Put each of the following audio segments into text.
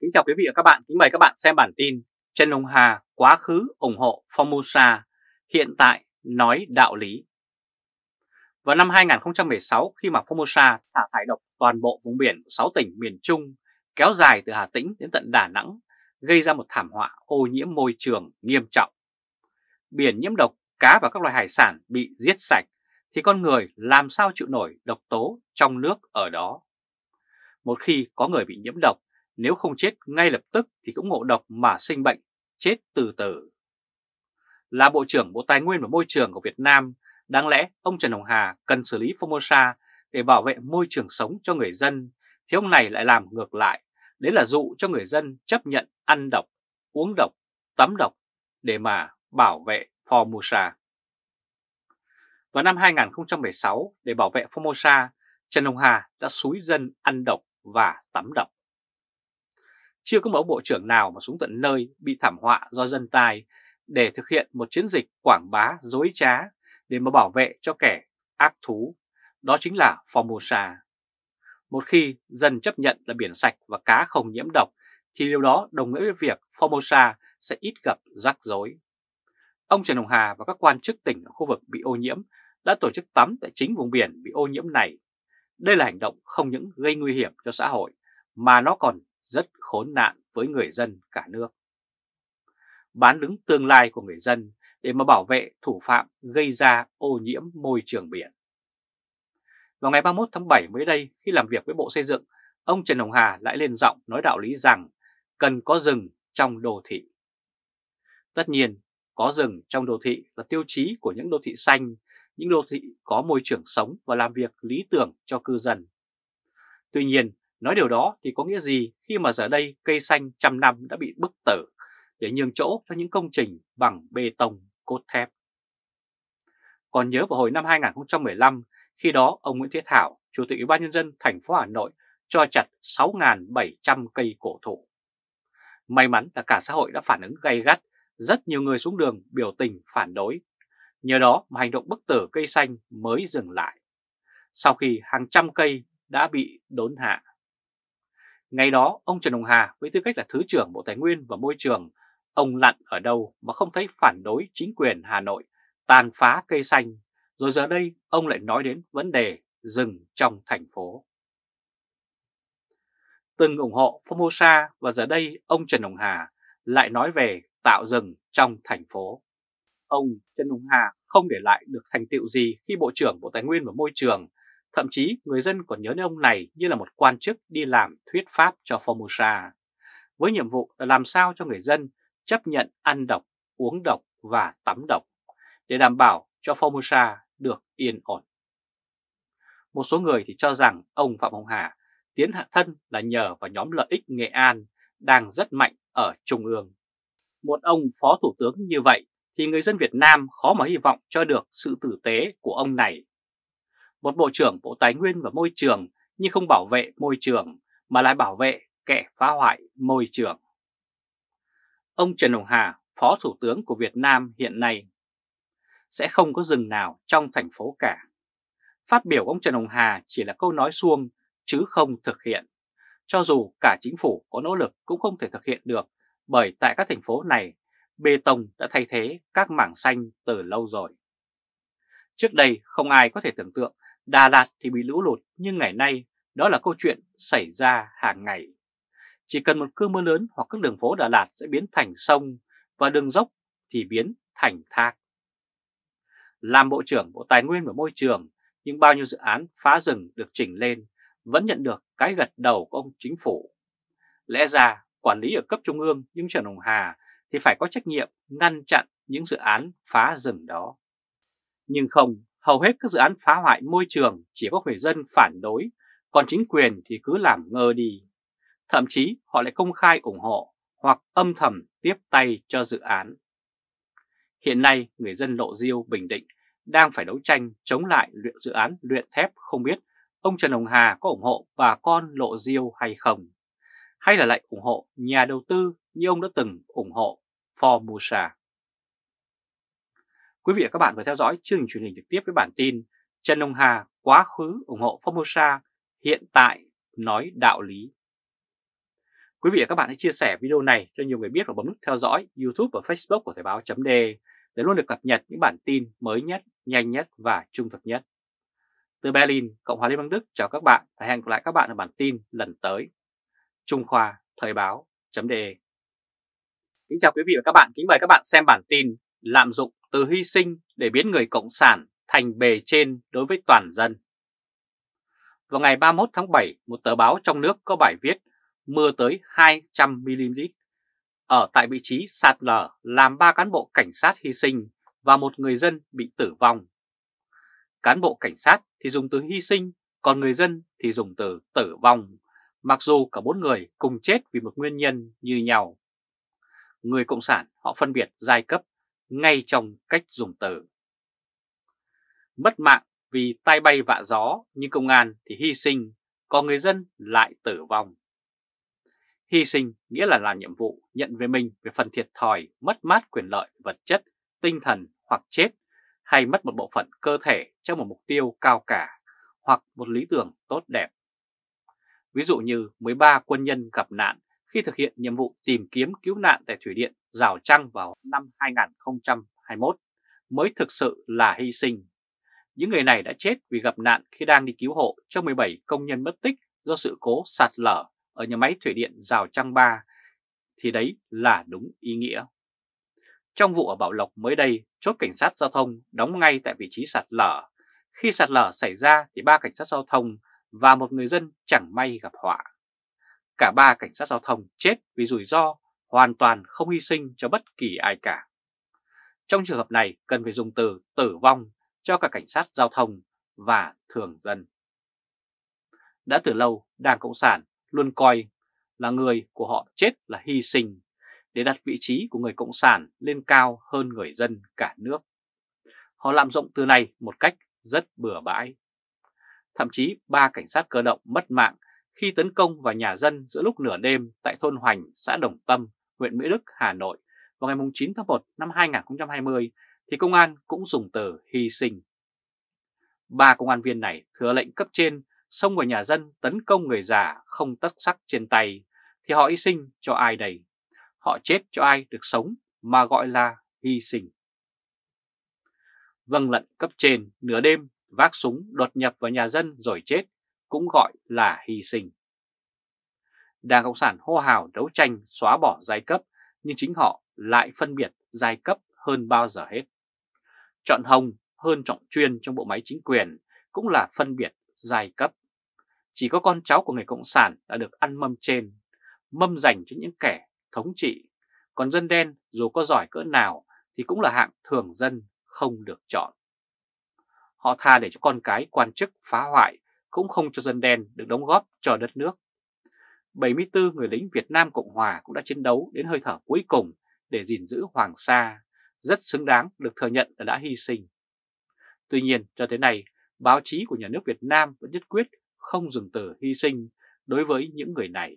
Kính chào quý vị và các bạn, kính mời các bạn xem bản tin Trần Hồng Hà quá khứ ủng hộ Formosa, hiện tại nói đạo lý. Vào năm 2016, khi mà Formosa thả thải độc toàn bộ vùng biển 6 tỉnh miền Trung kéo dài từ Hà Tĩnh đến tận Đà Nẵng, gây ra một thảm họa ô nhiễm môi trường nghiêm trọng. Biển nhiễm độc, cá và các loài hải sản bị giết sạch, thì con người làm sao chịu nổi độc tố trong nước ở đó. Một khi có người bị nhiễm độc, nếu không chết ngay lập tức thì cũng ngộ độc mà sinh bệnh, chết từ từ. Là Bộ trưởng Bộ Tài nguyên và Môi trường của Việt Nam, đáng lẽ ông Trần Hồng Hà cần xử lý Formosa để bảo vệ môi trường sống cho người dân, thì ông này lại làm ngược lại, đấy là dụ cho người dân chấp nhận ăn độc, uống độc, tắm độc để mà bảo vệ Formosa. Vào năm 2016, để bảo vệ Formosa, Trần Hồng Hà đã xúi dân ăn độc và tắm độc. Chưa có mẫu bộ trưởng nào mà xuống tận nơi bị thảm họa do dân tai để thực hiện một chiến dịch quảng bá dối trá để mà bảo vệ cho kẻ ác thú, đó chính là Formosa. Một khi dân chấp nhận là biển sạch và cá không nhiễm độc thì điều đó đồng nghĩa với việc Formosa sẽ ít gặp rắc rối. Ông Trần Hồng Hà và các quan chức tỉnh ở khu vực bị ô nhiễm đã tổ chức tắm tại chính vùng biển bị ô nhiễm này. Đây là hành động không những gây nguy hiểm cho xã hội mà nó còn rất khốn nạn với người dân cả nước. Bán đứng tương lai của người dân để mà bảo vệ thủ phạm gây ra ô nhiễm môi trường biển. Vào ngày 31 tháng 7 mới đây, khi làm việc với Bộ Xây dựng, ông Trần Hồng Hà lại lên giọng nói đạo lý rằng cần có rừng trong đô thị. Tất nhiên, có rừng trong đô thị là tiêu chí của những đô thị xanh, những đô thị có môi trường sống và làm việc lý tưởng cho cư dân. Tuy nhiên, nói điều đó thì có nghĩa gì khi mà giờ đây cây xanh trăm năm đã bị bức tử để nhường chỗ cho những công trình bằng bê tông, cốt thép. Còn nhớ vào hồi năm 2015, khi đó ông Nguyễn Thế Thảo, Chủ tịch Ủy ban Nhân dân thành phố Hà Nội cho chặt 6.700 cây cổ thụ. May mắn là cả xã hội đã phản ứng gay gắt, rất nhiều người xuống đường biểu tình phản đối. Nhờ đó mà hành động bức tử cây xanh mới dừng lại, sau khi hàng trăm cây đã bị đốn hạ. Ngày đó, ông Trần Hồng Hà với tư cách là Thứ trưởng Bộ Tài nguyên và Môi trường, ông lặn ở đâu mà không thấy phản đối chính quyền Hà Nội tàn phá cây xanh, rồi giờ đây ông lại nói đến vấn đề rừng trong thành phố. Từng ủng hộ Formosa và giờ đây ông Trần Hồng Hà lại nói về tạo rừng trong thành phố. Ông Trần Hồng Hà không để lại được thành tựu gì khi Bộ trưởng Bộ Tài nguyên và Môi trường, thậm chí người dân còn nhớ đến ông này như là một quan chức đi làm thuyết pháp cho Formosa, với nhiệm vụ là làm sao cho người dân chấp nhận ăn độc, uống độc và tắm độc, để đảm bảo cho Formosa được yên ổn. Một số người thì cho rằng ông Phạm Hồng Hà tiến hạ thân là nhờ vào nhóm lợi ích Nghệ An đang rất mạnh ở Trung ương. Một ông Phó Thủ tướng như vậy thì người dân Việt Nam khó mà hy vọng cho được sự tử tế của ông này. Một Bộ trưởng Bộ Tài nguyên và Môi trường nhưng không bảo vệ môi trường mà lại bảo vệ kẻ phá hoại môi trường. Ông Trần Hồng Hà, Phó Thủ tướng của Việt Nam hiện nay, sẽ không có rừng nào trong thành phố cả. Phát biểu ông Trần Hồng Hà chỉ là câu nói suông chứ không thực hiện. Cho dù cả chính phủ có nỗ lực cũng không thể thực hiện được, bởi tại các thành phố này, bê tông đã thay thế các mảng xanh từ lâu rồi. Trước đây không ai có thể tưởng tượng Đà Lạt thì bị lũ lụt, nhưng ngày nay đó là câu chuyện xảy ra hàng ngày. Chỉ cần một cơn mưa lớn hoặc các đường phố Đà Lạt sẽ biến thành sông và đường dốc thì biến thành thác. Làm Bộ trưởng Bộ Tài nguyên và Môi trường, nhưng bao nhiêu dự án phá rừng được trình lên vẫn nhận được cái gật đầu của ông chính phủ. Lẽ ra quản lý ở cấp trung ương nhưng Trần Hồng Hà thì phải có trách nhiệm ngăn chặn những dự án phá rừng đó. Nhưng không, hầu hết các dự án phá hoại môi trường chỉ có người dân phản đối, còn chính quyền thì cứ làm ngơ đi. Thậm chí họ lại công khai ủng hộ hoặc âm thầm tiếp tay cho dự án. Hiện nay, người dân Lộ Diêu, Bình Định đang phải đấu tranh chống lại dự án luyện thép, không biết ông Trần Hồng Hà có ủng hộ bà con Lộ Diêu hay không? Hay là lại ủng hộ nhà đầu tư như ông đã từng ủng hộ Formosa? Quý vị và các bạn vừa theo dõi chương trình truyền hình trực tiếp với bản tin Trần Hồng Hà quá khứ ủng hộ Formosa, hiện tại nói đạo lý. Quý vị và các bạn hãy chia sẻ video này cho nhiều người biết và bấm nút theo dõi YouTube và Facebook của Thời báo.de để luôn được cập nhật những bản tin mới nhất, nhanh nhất và trung thực nhất. Từ Berlin, Cộng hòa Liên bang Đức chào các bạn và hẹn gặp lại các bạn ở bản tin lần tới. Trung Khoa, Thời báo.de. Kính chào quý vị và các bạn, kính mời các bạn xem bản tin lạm dụng từ hy sinh để biến người Cộng sản thành bề trên đối với toàn dân. Vào ngày 31 tháng 7, một tờ báo trong nước có bài viết mưa tới 200 mm ở tại vị trí sạt lở làm 3 cán bộ cảnh sát hy sinh và một người dân bị tử vong. Cán bộ cảnh sát thì dùng từ hy sinh, còn người dân thì dùng từ tử vong, mặc dù cả 4 người cùng chết vì một nguyên nhân như nhau. Người Cộng sản họ phân biệt giai cấp ngay trong cách dùng từ. Mất mạng vì tai bay vạ gió, nhưng công an thì hy sinh, còn người dân lại tử vong. Hy sinh nghĩa là làm nhiệm vụ, nhận về mình về phần thiệt thòi, mất mát quyền lợi, vật chất, tinh thần hoặc chết, hay mất một bộ phận cơ thể cho một mục tiêu cao cả hoặc một lý tưởng tốt đẹp. Ví dụ như 13 quân nhân gặp nạn khi thực hiện nhiệm vụ tìm kiếm cứu nạn tại Thủy điện Rào Trăng vào năm 2021 mới thực sự là hy sinh. Những người này đã chết vì gặp nạn khi đang đi cứu hộ cho 17 công nhân mất tích do sự cố sạt lở ở nhà máy Thủy điện Rào Trăng 3, thì đấy là đúng ý nghĩa. Trong vụ ở Bảo Lộc mới đây, chốt cảnh sát giao thông đóng ngay tại vị trí sạt lở. Khi sạt lở xảy ra thì 3 cảnh sát giao thông và một người dân chẳng may gặp họa. Cả 3 cảnh sát giao thông chết vì rủi ro, hoàn toàn không hy sinh cho bất kỳ ai cả. Trong trường hợp này cần phải dùng từ tử vong cho cả cảnh sát giao thông và thường dân. Đã từ lâu, Đảng Cộng sản luôn coi là người của họ chết là hy sinh để đặt vị trí của người Cộng sản lên cao hơn người dân cả nước. Họ lạm dụng từ này một cách rất bừa bãi. Thậm chí 3 cảnh sát cơ động mất mạng khi tấn công vào nhà dân giữa lúc nửa đêm tại thôn Hoành, xã Đồng Tâm, huyện Mỹ Đức, Hà Nội vào ngày 9 tháng 1 năm 2020 thì công an cũng dùng từ hy sinh. 3 công an viên này thừa lệnh cấp trên xông vào nhà dân tấn công người già không tất sắc trên tay thì họ hy sinh cho ai đây? Họ chết cho ai được sống mà gọi là hy sinh? Vâng lệnh cấp trên, nửa đêm vác súng đột nhập vào nhà dân rồi chết cũng gọi là hy sinh. Đảng Cộng sản hô hào đấu tranh xóa bỏ giai cấp, nhưng chính họ lại phân biệt giai cấp hơn bao giờ hết. Chọn hồng hơn chọn chuyên trong bộ máy chính quyền cũng là phân biệt giai cấp. Chỉ có con cháu của người Cộng sản đã được ăn mâm trên, mâm dành cho những kẻ thống trị, còn dân đen dù có giỏi cỡ nào thì cũng là hạng thường dân không được chọn. Họ tha để cho con cái quan chức phá hoại, cũng không cho dân đen được đóng góp cho đất nước. 74 người lính Việt Nam Cộng Hòa cũng đã chiến đấu đến hơi thở cuối cùng để gìn giữ Hoàng Sa, rất xứng đáng được thừa nhận là đã hy sinh. Tuy nhiên, cho tới nay, báo chí của nhà nước Việt Nam vẫn nhất quyết không dùng từ hy sinh đối với những người này.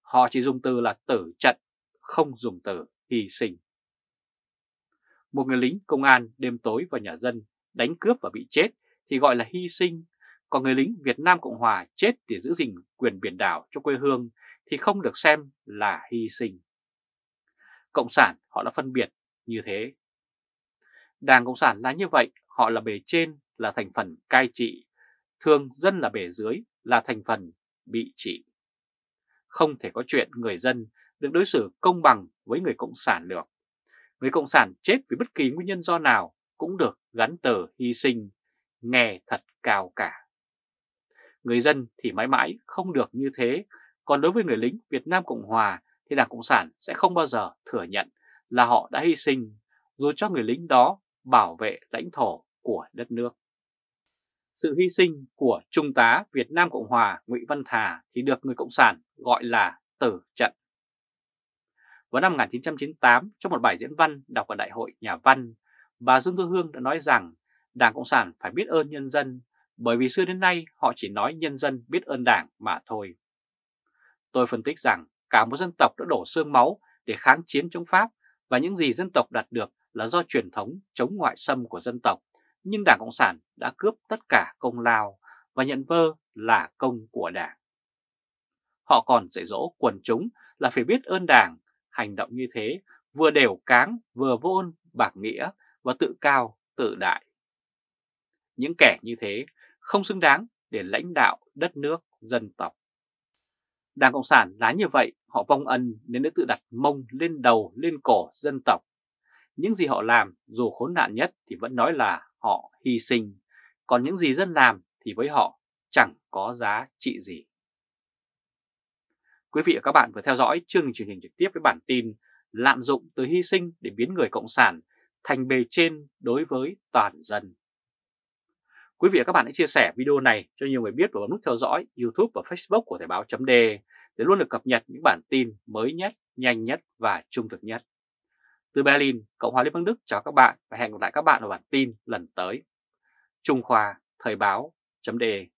Họ chỉ dùng từ là tử trận, không dùng từ hy sinh. Một người lính công an đêm tối vào nhà dân đánh cướp và bị chết thì gọi là hy sinh, còn người lính Việt Nam Cộng Hòa chết để giữ gìn quyền biển đảo cho quê hương thì không được xem là hy sinh. Cộng sản họ đã phân biệt như thế. Đảng Cộng sản là như vậy, họ là bề trên, là thành phần cai trị, thường dân là bề dưới, là thành phần bị trị. Không thể có chuyện người dân được đối xử công bằng với người Cộng sản được. Người Cộng sản chết vì bất kỳ nguyên nhân do nào cũng được gắn từ hy sinh, nghe thật cao cả. Người dân thì mãi mãi không được như thế, còn đối với người lính Việt Nam Cộng Hòa thì Đảng Cộng sản sẽ không bao giờ thừa nhận là họ đã hy sinh, dù cho người lính đó bảo vệ lãnh thổ của đất nước. Sự hy sinh của Trung tá Việt Nam Cộng Hòa Nguyễn Văn Thà thì được người Cộng sản gọi là tử trận. Vào năm 1998, trong một bài diễn văn đọc ở Đại hội Nhà văn, bà Dương Thu Hương đã nói rằng Đảng Cộng sản phải biết ơn nhân dân, bởi vì xưa đến nay họ chỉ nói nhân dân biết ơn Đảng mà thôi. Tôi phân tích rằng cả một dân tộc đã đổ xương máu để kháng chiến chống Pháp, và những gì dân tộc đạt được là do truyền thống chống ngoại xâm của dân tộc. Nhưng Đảng Cộng sản đã cướp tất cả công lao và nhận vơ là công của Đảng. Họ còn dạy dỗ quần chúng là phải biết ơn Đảng. Hành động như thế vừa đều cáng, vừa vô ơn bạc nghĩa và tự cao tự đại. Những kẻ như thế không xứng đáng để lãnh đạo đất nước, dân tộc. Đảng Cộng sản là như vậy, họ vong ân nên đã tự đặt mông lên đầu, lên cổ dân tộc. Những gì họ làm dù khốn nạn nhất thì vẫn nói là họ hy sinh, còn những gì dân làm thì với họ chẳng có giá trị gì. Quý vị và các bạn vừa theo dõi chương trình truyền hình trực tiếp với bản tin lạm dụng từ hy sinh để biến người Cộng sản thành bề trên đối với toàn dân. Quý vị và các bạn hãy chia sẻ video này cho nhiều người biết và bấm nút theo dõi YouTube và Facebook của Thời báo.de để luôn được cập nhật những bản tin mới nhất, nhanh nhất và trung thực nhất. Từ Berlin, Cộng hòa Liên bang Đức chào các bạn và hẹn gặp lại các bạn ở bản tin lần tới. Trung Khoa, Thời báo.de